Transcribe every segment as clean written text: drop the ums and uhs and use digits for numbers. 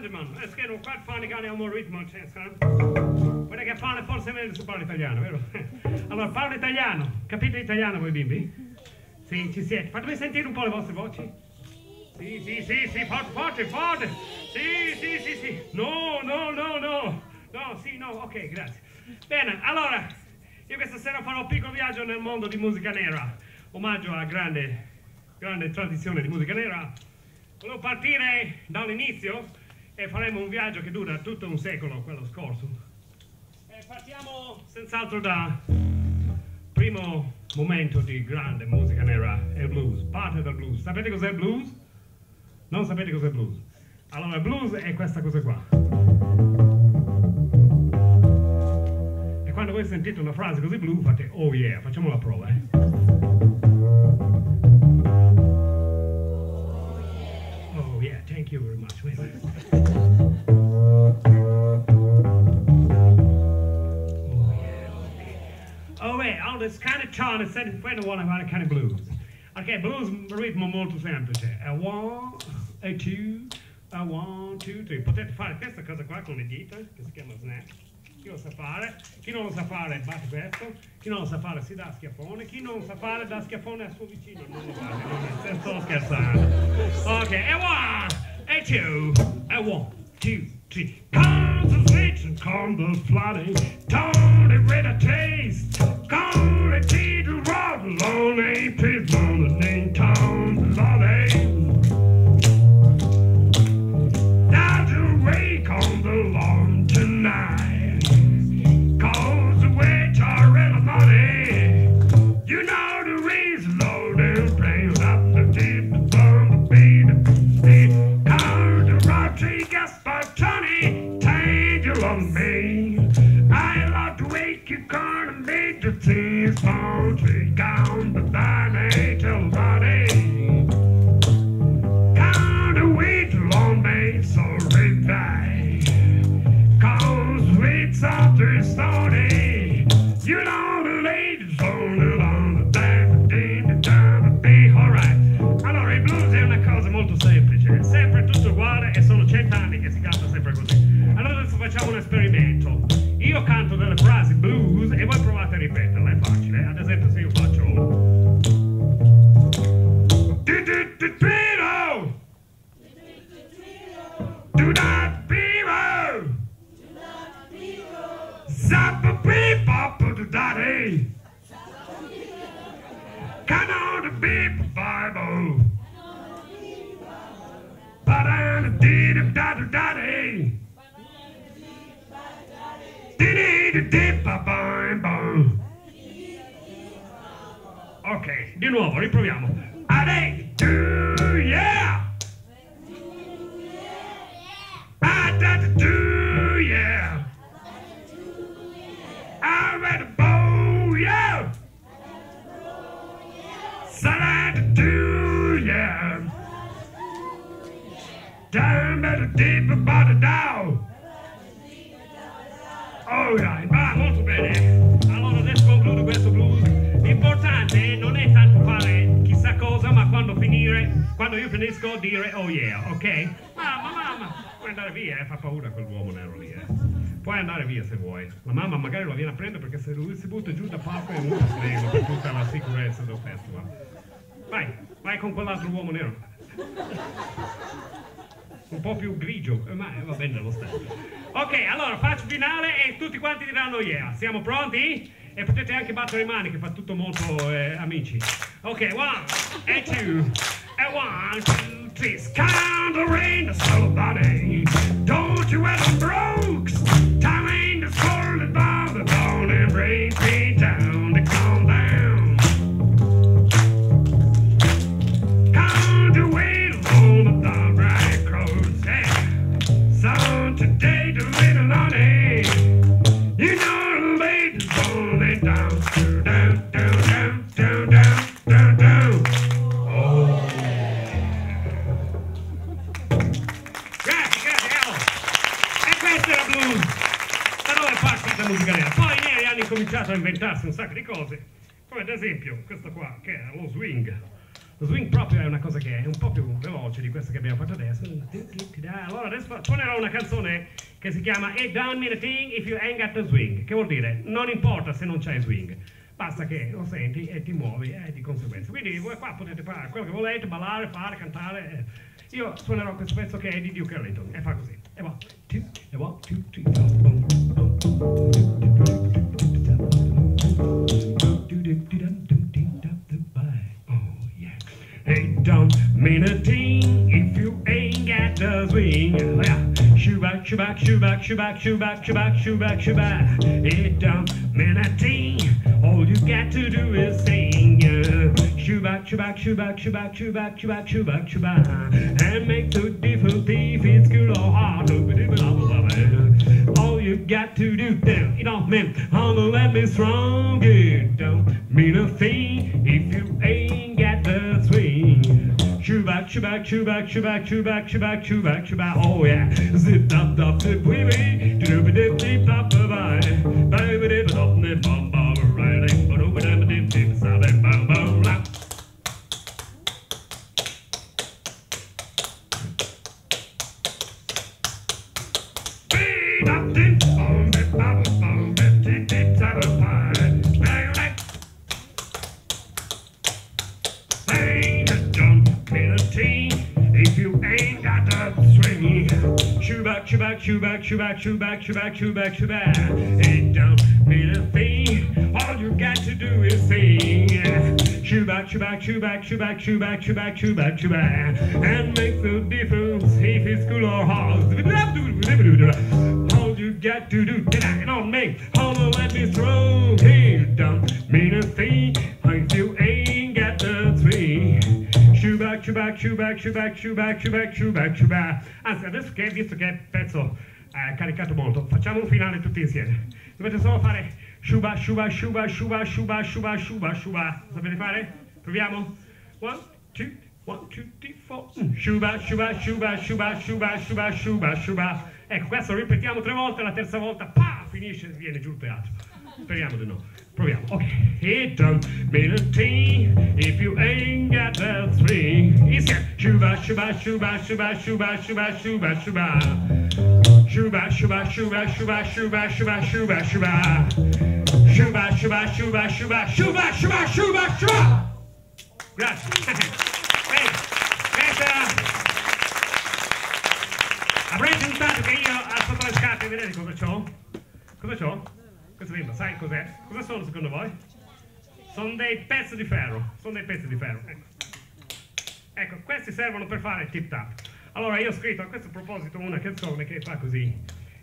Handelman, scrive un quad pane cane a un ritmo, guarda che parla forse meglio se parla italiano, vero? Allora, parla italiano, capite italiano voi bimbi? Sì, ci siete, fatemi sentire un po' le vostre voci. Sì, sì, sì, sì, forte, forte, forte, sì, sì, sì, sì, no, no, no, no, no, sì, no, ok, grazie. Bene, allora, io questa sera farò un piccolo viaggio nel mondo di musica nera, omaggio alla grande, grande tradizione di musica nera. Volevo partire dall'inizio e faremo un viaggio che dura tutto un secolo, quello scorso. E partiamo senz'altro da primo momento di grande musica nera, il blues, parte del blues. Sapete cos'è il blues? Non sapete cos'è il blues? Allora il blues è questa cosa qua. E quando voi sentite una frase così blu fate oh yeah, facciamo la prova, Thank you very much. Wait, wait. Oh, yeah. Oh, wait, all this kind of tone is said, when I want about a kind of blues. Okay, blues ritmo molto semplice. A one, a two, a one, two, three. Potete fare questa cosa qua con le dita, che si chiama snap. Chi lo sa fare, chi non lo sa fare batte questo, chi non lo sa fare si dà schiaffone, chi non lo sa fare dà schiaffone al suo vicino, non lo fate, non sto scherzando. Ok, e one! A two, a one, two, three. Concentration, con the flooding, don't it read a taste. Con the tea to rob, long ain't pit, long the name, town, loving. Now to wake on the lawn tonight. Cause the way to read a money. You know the reason, load and blame up the deep, the bum, the beat. Tony, take you on me. I love to wake you corn and make the things fall tree down the valley till body. Count the wheat long may so revive. Cause wheat's after stony. You know the ladies only on the time the time to be alright. Allora, il blues è una cosa molto semplice, è sempre tutto uguale e sono 100 anni che si canta sempre così. Allora adesso facciamo un esperimento. Io canto delle frasi blues e voi provate a ripeterle, è facile. Ad esempio se io faccio Do-do-do-do-do-do! Do not be rude! Do not be rude! Zappa-beep-up-do-daddy! Come on the beep-bible! Ba-da dee dee da da da dee dee dee dee dee ba ba ba. Ok, di nuovo, riproviamo. Ade, do yeah! Ade, do yeah! I read a bow, yeah! Salad, do yeah! Down better deep about the down. Oh yeah, va molto bene. Allora adesso concludo questo blues. L'importante non è tanto fare chissà cosa, ma quando io finisco dire oh yeah, ok? Mamma, mamma, puoi andare via, fa paura quell'uomo nero lì, Puoi andare via se vuoi. La mamma magari lo viene a prendere perché se lui si butta giù da palco è uno scrivo per tutta la sicurezza del festival. Vai, vai con quell'altro uomo nero. Un po' più grigio, ma va bene lo stesso. Ok, allora faccio finale e tutti quanti diranno yeah. Siamo pronti? E potete anche battere le mani che fa tutto molto amici. Ok, one, and two, and one, two, three. Sky the rain, the soul body. Don't you ever broke. Time ain't the soul about the bone and rain me down to calm down. Come to wait on the dawn. So today the little honey, you know the ladies only down, down, down, down, down, down, down, down. Oh yeah. Grazie, grazie Al. E questo era blues. Da dove è partita la musica nera? Poi i neri hanno cominciato a inventarsi un sacco di cose, come ad esempio questa qua che era lo swing. Lo swing proprio è una cosa che è un po' più veloce di questa che abbiamo fatto adesso. Allora adesso suonerò una canzone che si chiama It Don't Mean a Thing If You Ain't Got the Swing, che vuol dire non importa se non c'è swing, basta che lo senti e ti muovi di conseguenza. Quindi voi qua potete fare quello che volete, ballare, fare, cantare. Io suonerò questo pezzo che è di Duke Ellington e fa così. E va. E va. It don't mean a thing if you ain't got the swing. Shoo back, shoo back, shoo back, shoo back, shoo back, shoo back, shoo back, shoo back. It don't mean a thing. All you got to do is sing. Shoo back, shoo back, shoo back, shoo back, shoo back, shoo back, shoo back, shoo back, and make the difficulty feel good or hard. All you got to do, it don't mean, oh, let me strong. It don't mean a thing if you ain't got the swing. Shoo back, shoo back, shoo back, shoo back, shoo back, shoo back, shoo back, shoo back. Oh yeah, zip dop dop zip wee wee, do ba dip dip dop ba ba, ba ba dip dop nip bom bom riding, ba do ba dip dip dip sabem bom bom la. Shoo back, shoo back, shoo back, shoo back, shoo back, shoo back, shoo back. It don't mean a thing. All you got to do is sing. Shoo back, shoo back, shoo back, shoo back, shoo back, shoo back, shoo back, shoo back, and make the difference if it's cool or hard. All you got to do, and on me, all the let me throw. It don't mean a thing if you ain't got the swing. Shoo back, shoo back, shoo back, shoo back, shoo back, shoo back, shoo back, shoo back. Anzi, adesso che, visto che il pezzo è caricato molto, facciamo un finale tutti insieme. Dovete solo fare shoo back, shoo back, shoo back, shoo back, shoo back, shoo back, shoo back, shoo back. Sapete fare? Proviamo? 1, 2, 1, 2, 3, 4. Shoo back, shoo back, shoo back, shoo back, shoo back, shoo back, shoo back, shoo back. Ecco, questo lo ripetiamo 3 volte, la terza volta, pa, finisce e viene giù il teatro. Speriamo di no. Proviamo. Ok. It don't mean a thing if you ain't got the swing. It's a shuba shuba shuba shuba shuba shuba shuba shuba shuba shuba shuba shuba shuba shuba shuba shuba shuba shuba shuba shuba shuba shuba shuba. Grazie. Bene. Avrete notato che io ho sotto le scarpe, vedete cosa c'ho? Cosa c'ho? Questo libro, sai cos'è? Cosa sono secondo voi? Sono dei pezzi di ferro, sono dei pezzi di ferro. Ecco, questi servono per fare tip tap. Allora io ho scritto a questo proposito una canzone che fa così,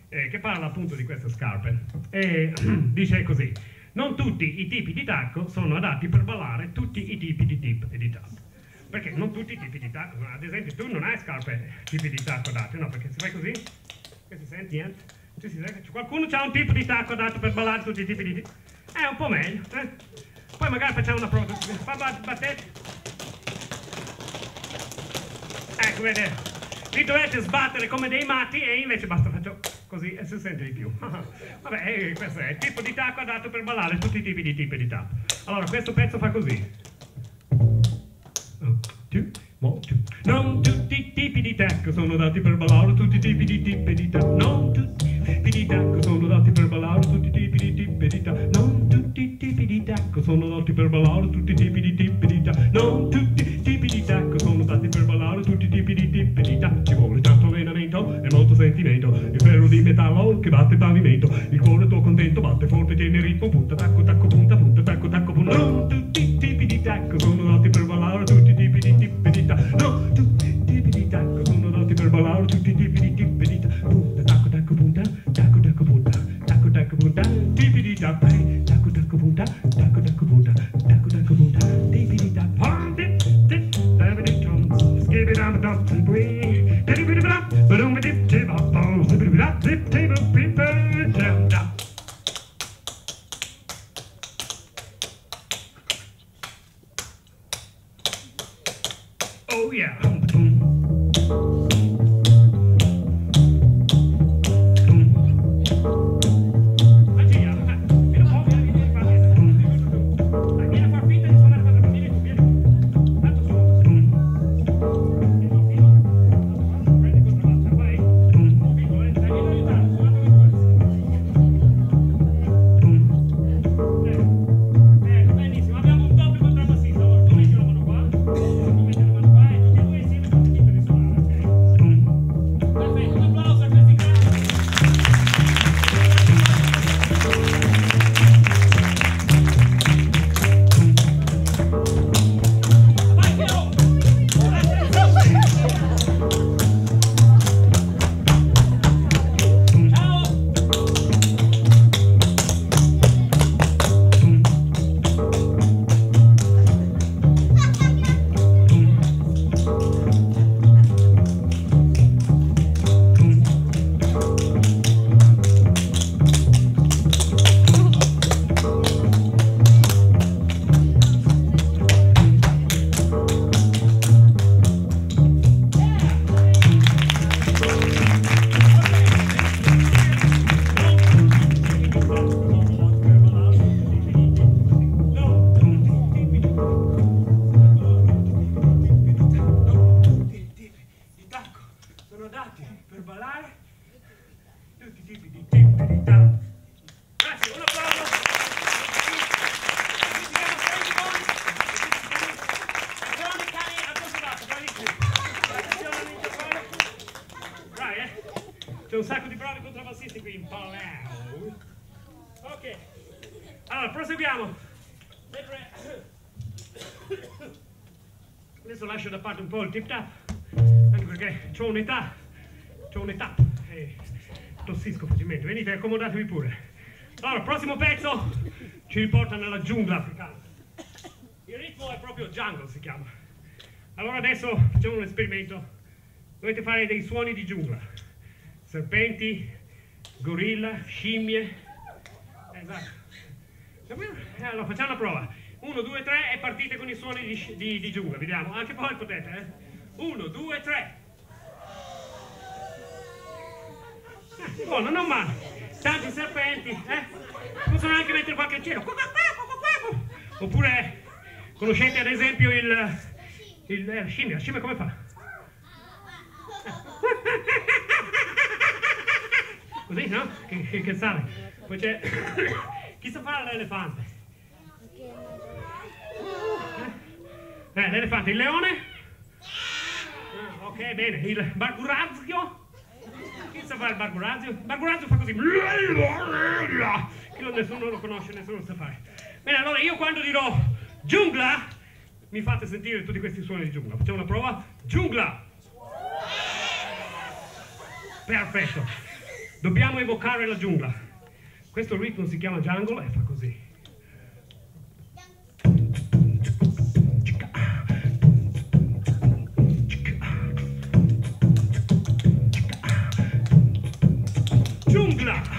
che parla appunto di queste scarpe. E dice così: non tutti i tipi di tacco sono adatti per ballare tutti i tipi di tip e di tap. Perché non tutti i tipi di tacco, ad esempio tu non hai scarpe tipi di tacco adatte, no? Perché se fai così, che si sente niente. Qualcuno ha un tipo di tacco adatto per ballare tutti i tipi di tacco? È un po' meglio, eh? Poi magari facciamo una prova. Battete. Ecco, vedete. Vi dovete sbattere come dei matti e invece basta, faccio così e si sente di più. Vabbè, questo è il tipo di tacco adatto per ballare tutti i tipi di tipi di tacco. Allora, questo pezzo fa così. Non tutti i tipi di tacco sono adatti per ballare tutti i tipi di tipi di tacco. Non tutti tipi di tacco sono dati per ballare tutti i tipi di tipi di tacco. Non tutti i tipi di tacco sono dati per ballare tutti i tipi di tipi di tacco. Non tutti i tipi di tacco sono dati per ballare tutti i tipi di tipi di tacco. Ci vuole tanto allenamento e molto sentimento, il ferro di metallo che batte il pavimento, il cuore tuo contento batte forte, tiene il ritmo, punta tacco tacco punta punta tacco tacco punta. Non tutti i tipi di tacco sono dati per ballare tutti i tipi di tipi di tacco. Non tutti i tipi di tacco sono dati per ballare tutti i tipi di tipi di tacco. Punta tacco tacco punta tacco tacco punta tacco tacco punta tipi di tacco tacco tacco punta tacco tacco punta tacco tacco punta tipi di tacco. C'è un sacco di bravi contrabbassisti qui in Palau. Ok, allora proseguiamo. Adesso lascio da parte un po' il tip tap, anche perché c'ho un'età, e tossisco facilmente. Venite, accomodatevi pure. Allora, prossimo pezzo ci riporta nella giungla africana. Il ritmo è proprio jungle, si chiama. Allora adesso facciamo un esperimento. Dovete fare dei suoni di giungla. Serpenti, gorilla, scimmie. Esatto. Allora facciamo la prova. 1, 2, 3 e partite con i suoni di giungla. Vediamo, anche poi potete. 1, 2, 3. Oh, non ho male. Tanti serpenti, eh? Possono anche mettere qualche cielo. Oppure conoscete ad esempio il scimmia. La scimmia come fa? Così, no? Che sale. Poi c'è... Chi sa fare l'elefante? L'elefante, il leone? Ok, bene. Il barburazio? Chi sa fare il barburazio? Il barburazio fa così. Che nessuno lo conosce, nessuno lo sa fare. Bene, allora io quando dirò giungla, mi fate sentire tutti questi suoni di giungla. Facciamo una prova. Giungla! Perfetto. Dobbiamo evocare la giungla. Questo ritmo si chiama jungle e fa così. Giungla!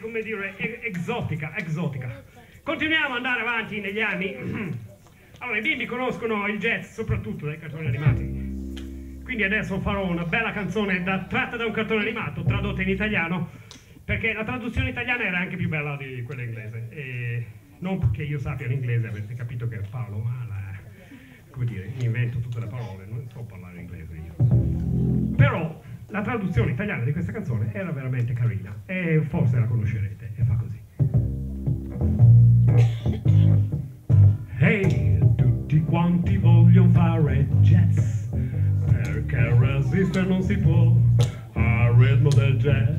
Come dire, esotica. Continuiamo ad andare avanti negli anni. Allora, i bimbi conoscono il jazz soprattutto dai cartoni animati, quindi adesso farò una bella canzone tratta da un cartone animato, tradotta in italiano, perché la traduzione italiana era anche più bella di quella inglese, e non perché io sappia l'inglese, avete capito che Paolo ha come dire, invento tutte le parole, non so parlare inglese io, però la traduzione italiana di questa canzone era veramente carina e forse la conoscerete, e fa così. Ehi, hey, tutti quanti vogliono fare resistere non si può al ritmo del jazz,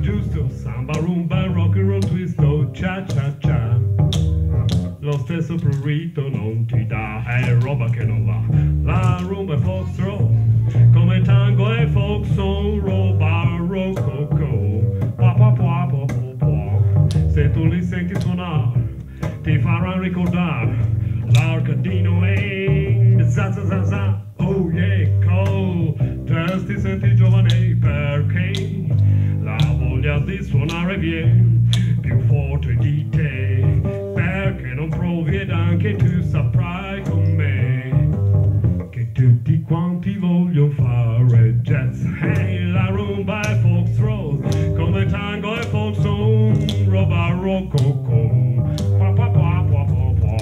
giusto, samba, rumba, rock and roll, twist, oh, cha cha cha. Lo stesso prurito non ti dà, è roba che non va. La rumba è foxtrot, come tango e folk sono roba rococò. Pa pa pa pa pa pa. Se tu li senti suonare, ti faranno ricordare l'arcadino e za za za za. Oh yeah, cool. Just ti senti giovane perché la voglia di suonare viene più forte di te. Perché non provi ed anche tu saprai con me che tutti quanti vogliono fare jazz. Hey, la rumba e foxtrot, come tango e folk soul, roba rococò. Pa pa pa pa pa pa.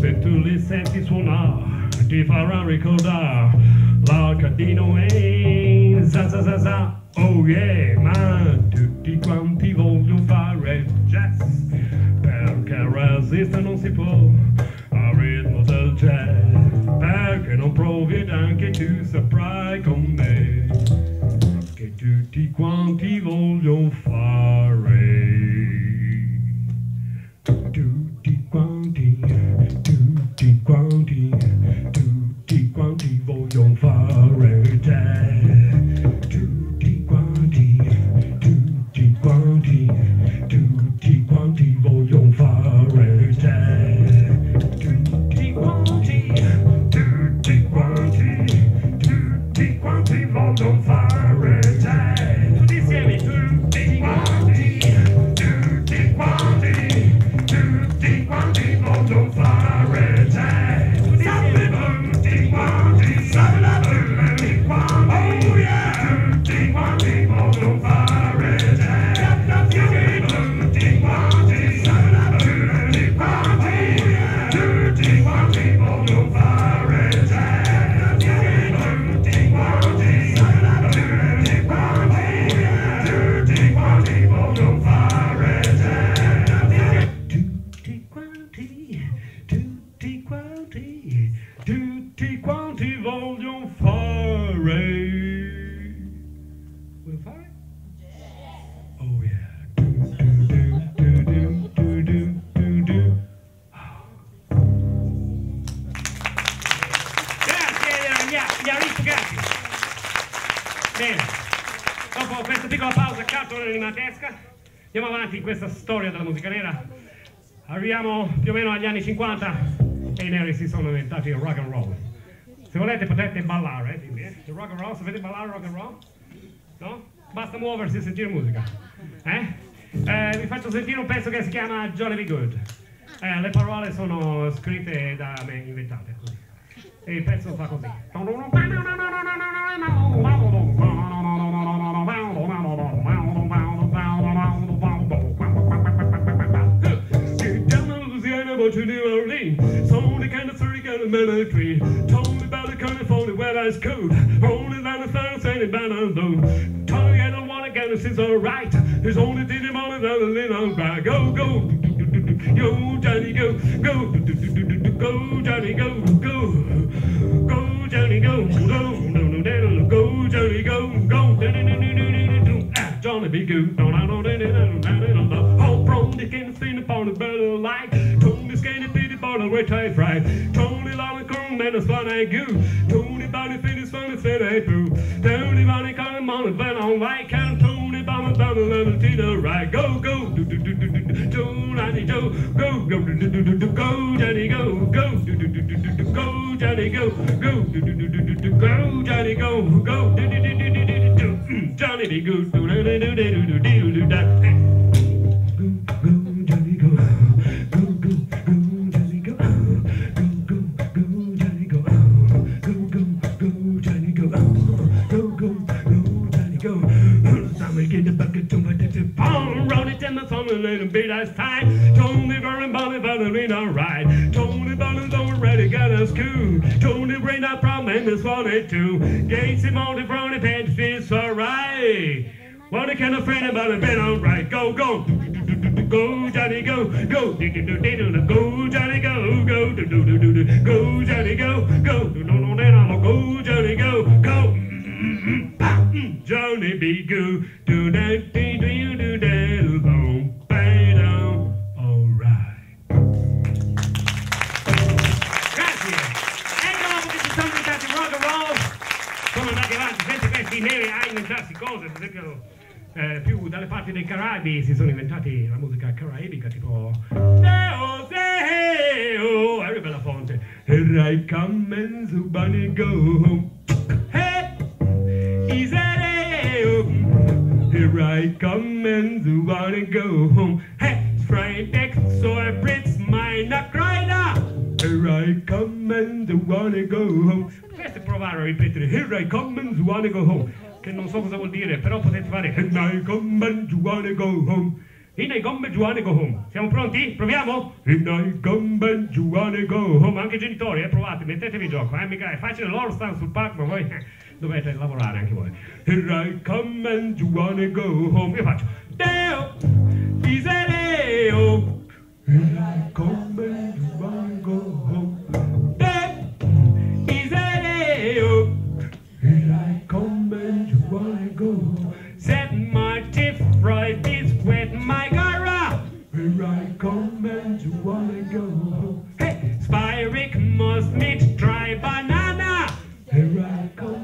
Se tu li senti suonare, ti farà ricordare l'arcadino e za za za za. Oh yeah, ma tutti quanti vogliono fare jazz, perché resistere non si può al ritmo del jazz. Perché non provi ed anche tu saprai con me che tutti quanti vogliono fare, tutti quanti vogliono fare jazz, tutti quanti vogliono fare jazz, tutti quanti vogliono fare jazz, tutti insieme, tutti quanti vogliono fare jazz, tutti quanti, tutti quanti, oh yeah, tutti quanti vogliono fare jazz, tutti quanti, tutti quanti, tutti quanti vogliono fare jazz, tutti quanti, tutti quanti, tutti quanti vogliono fare jazz, tutti quanti, tutti quanti, tutti quanti vogliono fare. Vuoi fare? Oh yeah. Bene, dopo questa piccola pausa cartolimatesca andiamo avanti in questa storia della musica nera. Arriviamo più o meno agli anni 50 e i neri si sono inventati il rock and roll. Se volete potete ballare, dimmi, il rock and roll, sapete ballare rock and roll? No? Basta muoversi e sentire musica. Vi faccio sentire un pezzo che si chiama Johnny B. Goode. Le parole sono scritte da me, inventate così. E il pezzo fa così. Sold a kind of three kind of military. Told me about the California where I was cold. Only that I found standing by alone. Told me I don't want to get it, it's alright. There's only did him all another little cry. Go, go, yo, Johnny, go, go, go, Johnny, go, go, go, Johnny, go, go, go, Johnny, go, go, Johnny B. Goode. All from the kind of thing upon the better light. Which I fried Tony Lollicon and a funny goo. Tony Bonnie Fitness funny said I poo. Tony Bonnie come on when on right can Tony Bonnie down a little to the right. Go, go, do do do do do do Johnny go, go, go, do do do do go, Johnny go, go, do do do do do go, Johnny go, go, do do do do do go, Johnny go, go, do do do do do do Johnny be good, do do do do do do do do. Little bit as tight. Tony Vernon Bonnie Ballerina ride. Tony Bonnie don't ready got us cool. Tony bring that problem and this one it too. Gates him on the front pants fits alright. What a kind of friend about it been alright. Go, go, go, Johnny, go, go, go, Johnny, go, go, go, Johnny, go, go, go, Johnny, go, go. B. Goode. Do do do do do do boom bang. All right. Grazie. Ecco dopo che ci sono diventati rock and roll, sono andati avanti senza questi neri a inventarsi cose, per esempio più dalle parti dei Caraibi si sono inventati la musica caraibica tipo Deo Deo, Harry Belafonte. Here I come and the bunny go home. Here I come and the wanna go home. Hey, Friday, so I breathe my knock right up. Here I come and the wanna go home. Potete provare a ripetere Here I come and the wanna go home, che non so cosa vuol dire, però potete fare Here I come and the wanna go home. Here I come and the wanna go home. Siamo pronti? Proviamo? Here I come and the wanna go home. Anche i genitori, provate, mettetevi in gioco, mica è facile, loro stanno sul palco, ma voi... dovete lavorare anche voi. Here I come and you wanna go home. Io faccio Deo, Isereo. Here I come and you wanna go home. Deo, Isereo. Here I come and you wanna go home. Set my teeth right this with my gara. Here I come and you wanna go home. Hey, Spyrick must meet try banana. Here I come.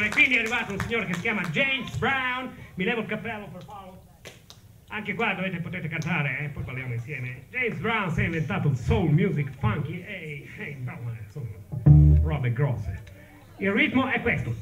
E quindi è arrivato un signore che si chiama James Brown. Mi levo il cappello per Paolo. Anche qua potete cantare, poi parliamo insieme. James Brown si è inventato il soul music funky e insomma, robe grosse. Il ritmo è questo.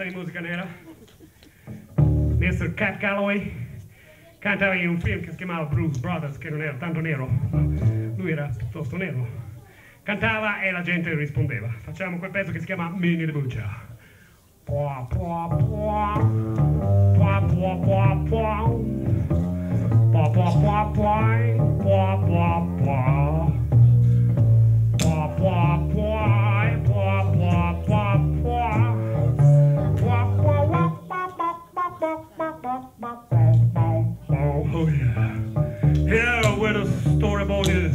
cantata di musica nera. Mr. Cat Calloway cantava in un film che si chiamava Blues Brothers, che non era tanto nero, lui era piuttosto nero. Cantava e la gente rispondeva. Facciamo quel pezzo che si chiama Minnie the Moocher. Pua pua pua, pua pua pua pua, pua pua pua pua, pua pua pua, pua pua pua, pua pua pua pua, pua pua pua pua pua pua pua pua. Oh yeah, yeah, where the storyboard is,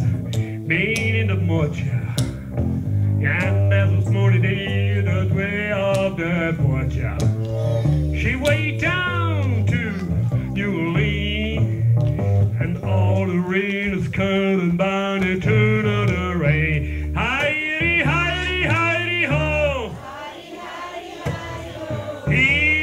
Minnie the Moocher. And as a smoky day, the way of the Moocher, she way down to New Orleans, and all the rain is coming by the turn of the rain. Hi-di, hi-di, hi-di-ho, hi-di, hi-di, hi-di-ho, he.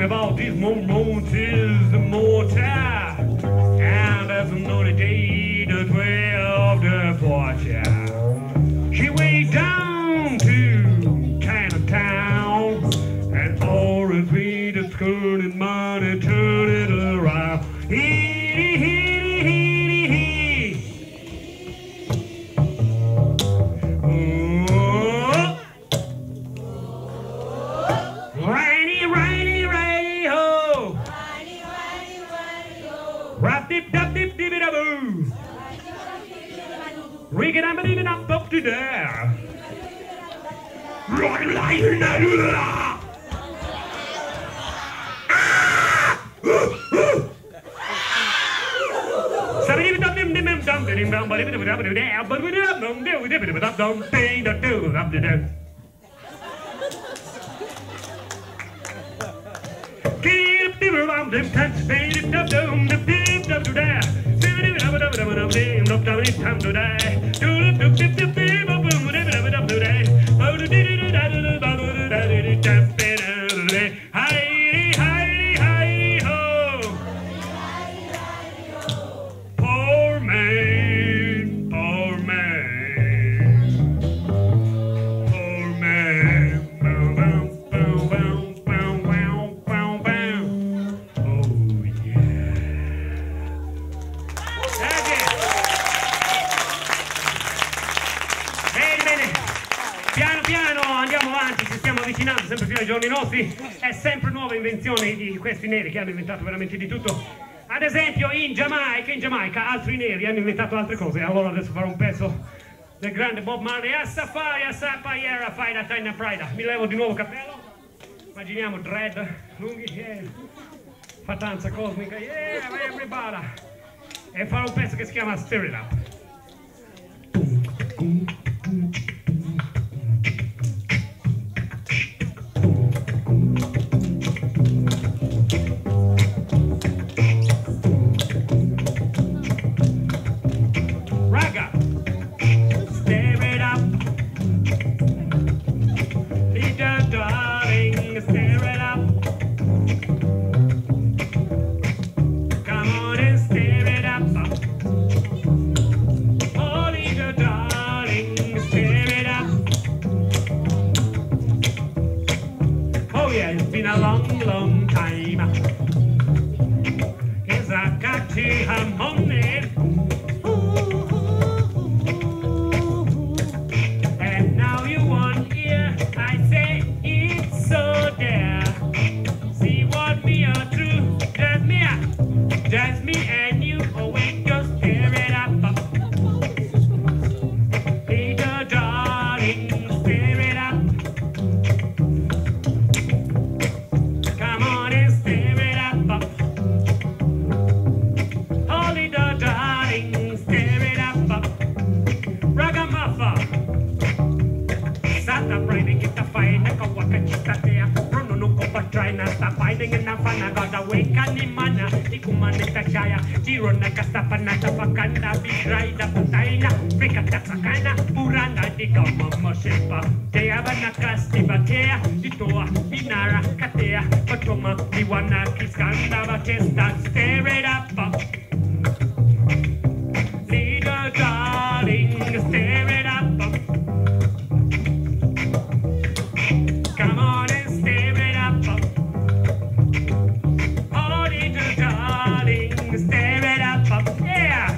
About these mountains, the mortar, and as another day, the trail of the fortune. She went down to Chinatown, and always we the school and money turned it around. I'm believing I'm up to there. Questi neri che hanno inventato veramente di tutto, ad esempio in Giamaica altri neri hanno inventato altre cose. Allora adesso farò un pezzo del grande Bob Marley, mi levo di nuovo il cappello, immaginiamo dread lunghi, fatanza cosmica, everybody, e farò un pezzo che si chiama Stir It Up. Girona, Castapanata, Pacanda, Bigraida, Putaina, Pecata, Pacana, Purana. diga mamma shepa te abana kasti batea ditoa binara katea patoma diwana kiskanda batesta stare it up little darling stare it up come on and stare it up oh little darling stare it up yeah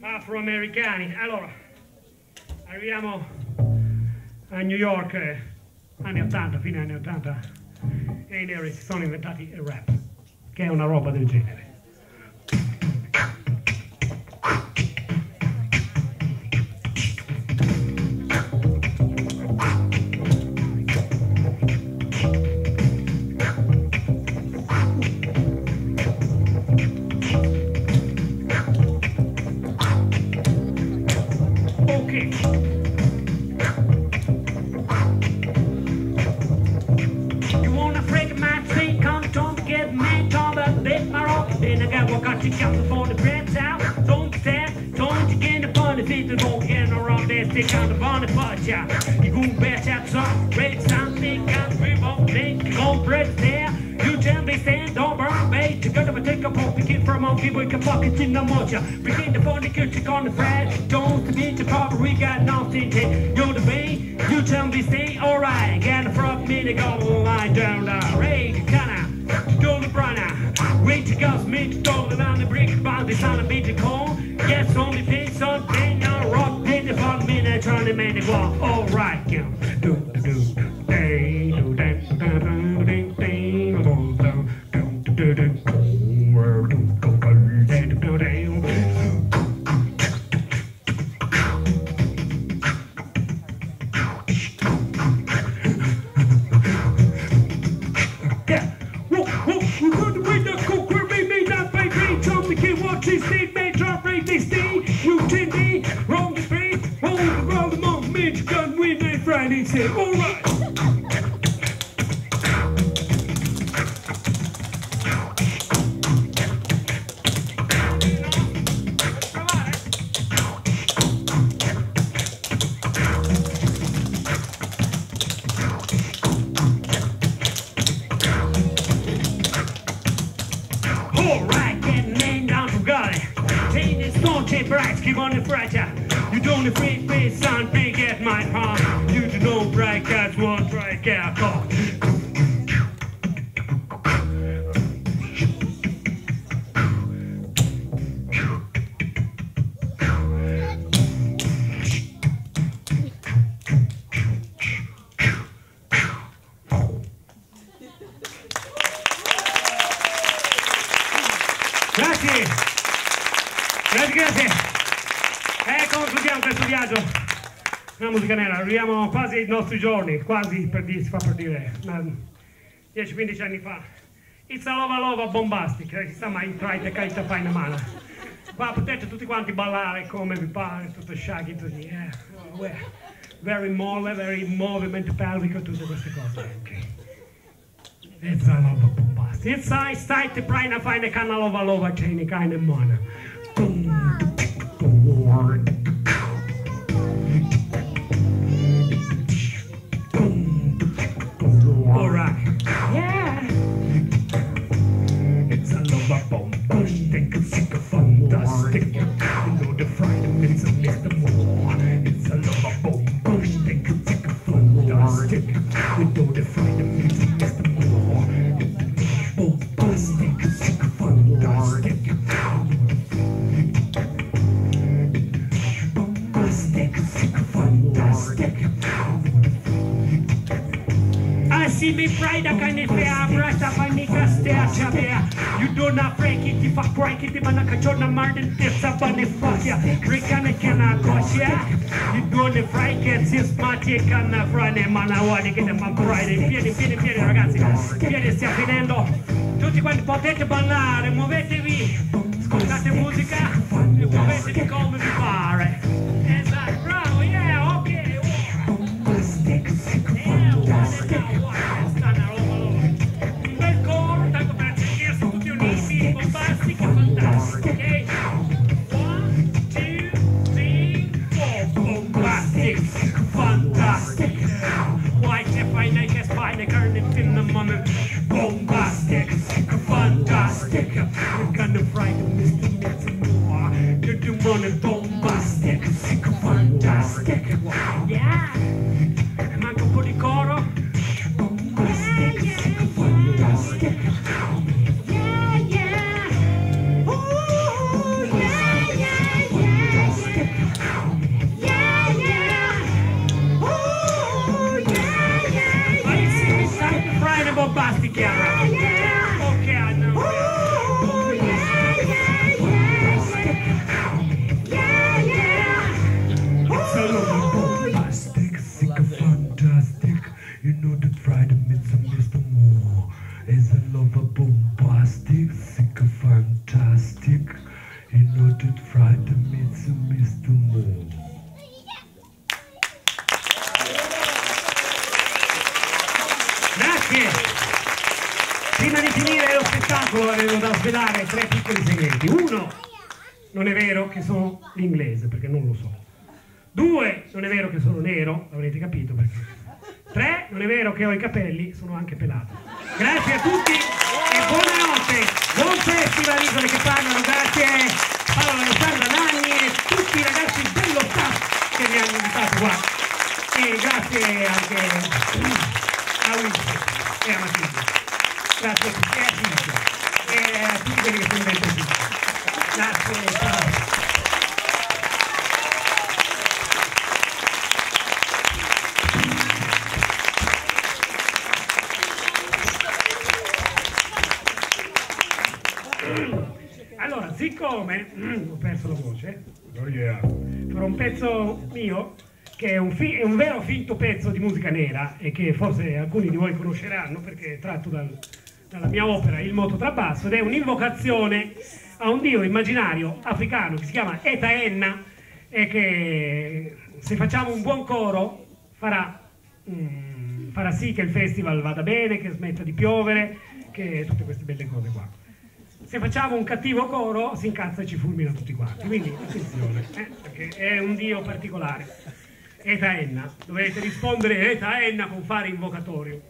afroamericani. Allora, arriviamo a New York, anni 80, fine anni 80, e i neri si sono inventati il rap, che è una roba del genere. Which got me to talk around the brick by the sound of me to call. Yes, only fix something I rock in the fun minute trying to make it walk. All right, you do do day do day ding ding do do do do. All right. All right, getting men down from God. Taking this taunty bright, keep on the frighter. You don't afraid face sound big at my heart. No break out, one break out. Grazie, grazie, grazie. Concludiamo questo viaggio. Una musica nera, arriviamo quasi ai nostri giorni, quasi per dire, si fa per dire, 10-15 anni fa. It's a lova lova bombastic, si sa mai, trai te caita fai una mano. Qua potete tutti quanti ballare come vi pare, tutto shaggy, tutto yeah. Very molle, very movimento pelvico, tutte queste cose. Okay. It's a lova bombastic. It's a stai te prai una fai una canna lova lova, c'è una canna mona. See me pride I kind of fair, brush up on me castea chavea. You do not break it if I break it, but I can't turn a martin tips up on the fuck ya. Break and I cannot crush ya. You do the fry cats, it's my take on the Friday, man. I want to get them on Friday. Vieni, ragazzi. Vieni, stiamo finendo. Tutti quanti potete ballare, muovetevi. Ascoltate musica e muovetevi come vi pare. Esatto, bravo, yeah, ok. Prima di finire lo spettacolo avevo da svelare tre piccoli segreti. Uno, non è vero che sono l'inglese, perché non lo so. Due, non è vero che sono nero, l'avrete capito perché. Tre, non è vero che ho i capelli, sono anche pelato. Grazie a tutti e buonanotte. Buon Festival Isole che Parlano, grazie Paola Alessandra Nanni e tutti i ragazzi dello staff che mi hanno invitato qua. E grazie anche a Luigi e a Matilde. Grazie a tutti. Fatevi complimenti. Grazie, ciao. Allora, siccome ho perso la voce, farò un pezzo mio che è un vero finto pezzo di musica nera e che forse alcuni di voi conosceranno perché è tratto dalla mia opera Il mototrapasso, ed è un'invocazione a un dio immaginario africano che si chiama Eta Enna e che, se facciamo un buon coro, farà sì che il festival vada bene, che smetta di piovere, che tutte queste belle cose qua. Se facciamo un cattivo coro si incazza e ci fulmina tutti quanti, quindi attenzione, perché è un dio particolare. Eta Enna, dovete rispondere Eta Enna con fare invocatorio.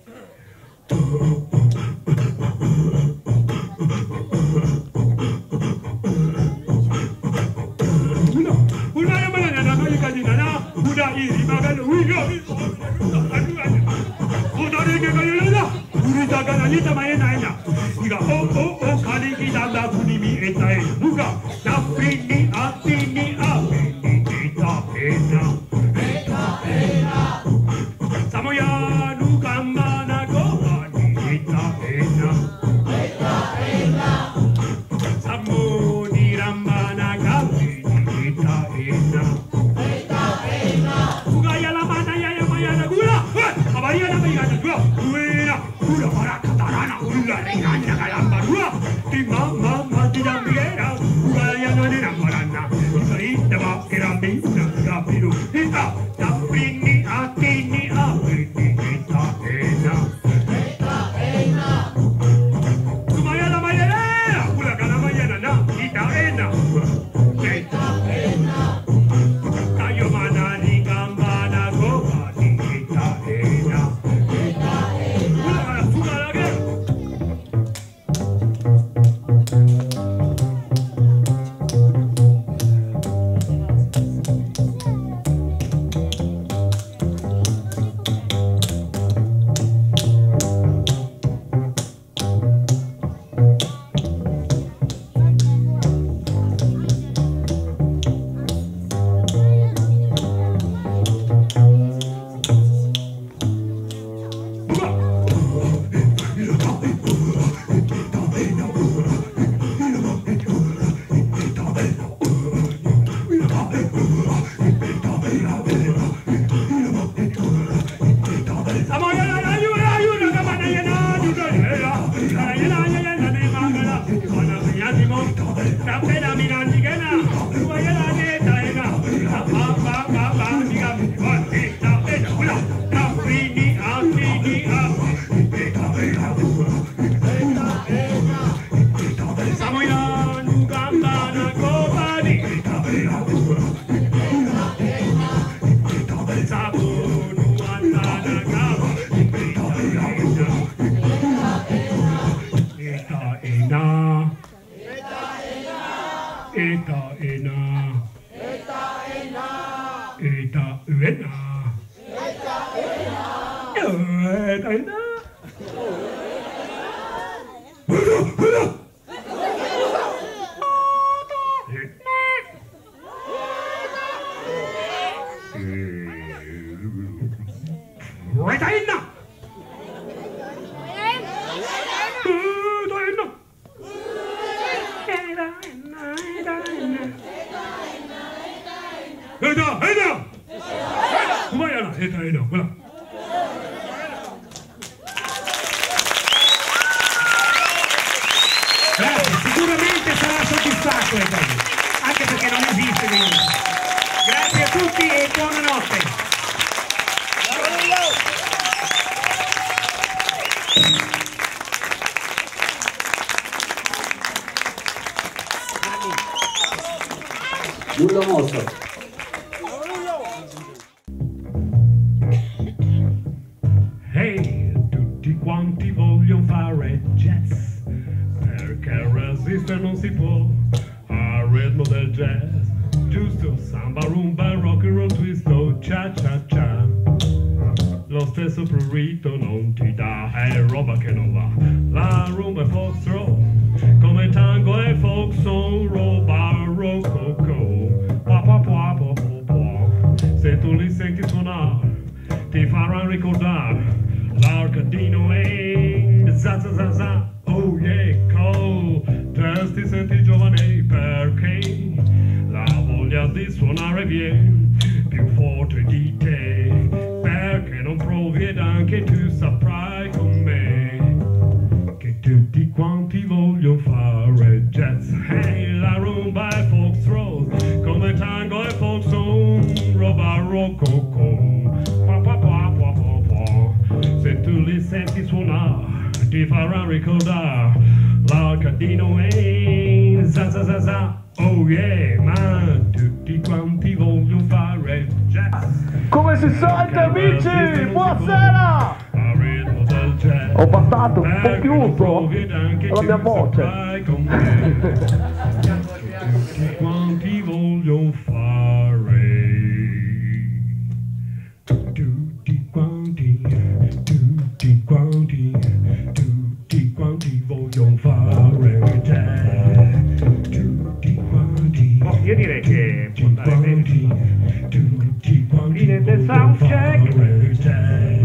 Roba che non va, la rumba è foxtrot come tango senti suonare, ti farà ricordare l'arcadino e za za za za, oh yeah, cool. Te ti senti giovane perché la voglia di suonare viene più forte di te, perché non provi ed anche tu saprai con me che tutti quanti vogliono fare jazz, hey, la rumba e foxtrot, come tango e foxtrot, roba rococò, pa pa pa pa pa pa, se tu li senti suonare ti farà ricordare l'arcadino e za za za za, oh yeah, ma tutti quanti vogliono fare jazz. Come si salta, amici? Buonasera! Ho passato un po' chiuso la mia voce. Tutti quanti vogliono fare, tutti quanti, vogliono fare jazz. Io direi che può andare bene. Linee del soundcheck.